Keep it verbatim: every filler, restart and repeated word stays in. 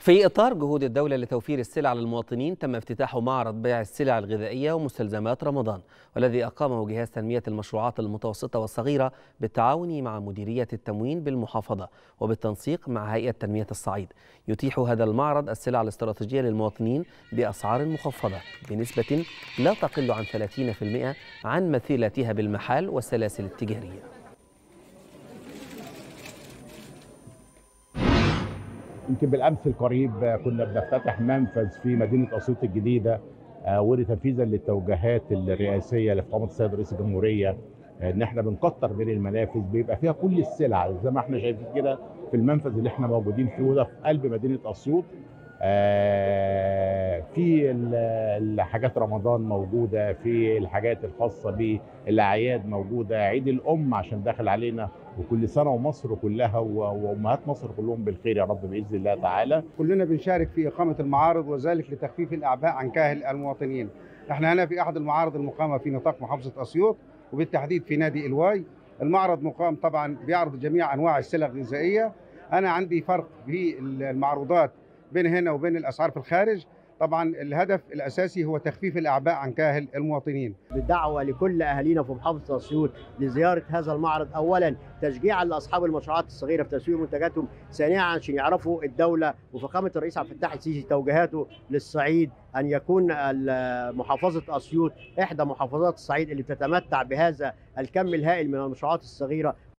في إطار جهود الدولة لتوفير السلع للمواطنين، تم افتتاح معرض بيع السلع الغذائية ومستلزمات رمضان، والذي أقامه جهاز تنمية المشروعات المتوسطة والصغيرة بالتعاون مع مديرية التموين بالمحافظة وبالتنسيق مع هيئة تنمية الصعيد. يتيح هذا المعرض السلع الاستراتيجية للمواطنين بأسعار مخفضة بنسبة لا تقل عن ثلاثين بالمئة عن مثيلاتها بالمحال والسلاسل التجارية. يمكن بالامس القريب كنا بنفتتح منفذ في مدينه اسيوط الجديده وده تنفيذا للتوجيهات الرئاسيه لفخامه السيد رئيس الجمهوريه، ان احنا بنكتر من المنافذ بيبقى فيها كل السلع زي ما احنا شايفين كده في المنفذ اللي احنا موجودين فيه، وده في قلب مدينه اسيوط. في الحاجات رمضان موجوده، في الحاجات الخاصه بالاعياد موجوده، عيد الام عشان داخل علينا، وكل سنه ومصر كلها وامهات مصر كلهم بالخير يا رب باذن الله تعالى. كلنا بنشارك في اقامه المعارض وذلك لتخفيف الاعباء عن كاهل المواطنين. احنا هنا في احد المعارض المقامه في نطاق محافظه اسيوط وبالتحديد في نادي الواي. المعرض مقام طبعا بيعرض جميع انواع السلع الغذائيه. انا عندي فرق في المعروضات بين هنا وبين الاسعار في الخارج. طبعا الهدف الاساسي هو تخفيف الاعباء عن كاهل المواطنين. بالدعوه لكل اهالينا في محافظه اسيوط لزياره هذا المعرض، اولا تشجيعا لاصحاب المشروعات الصغيره في تسويق منتجاتهم، ثانيا عشان يعرفوا الدوله وفخامه الرئيس عبد الفتاح السيسي توجيهاته للصعيد ان يكون محافظه اسيوط احدى محافظات الصعيد اللي بتتمتع بهذا الكم الهائل من المشروعات الصغيره.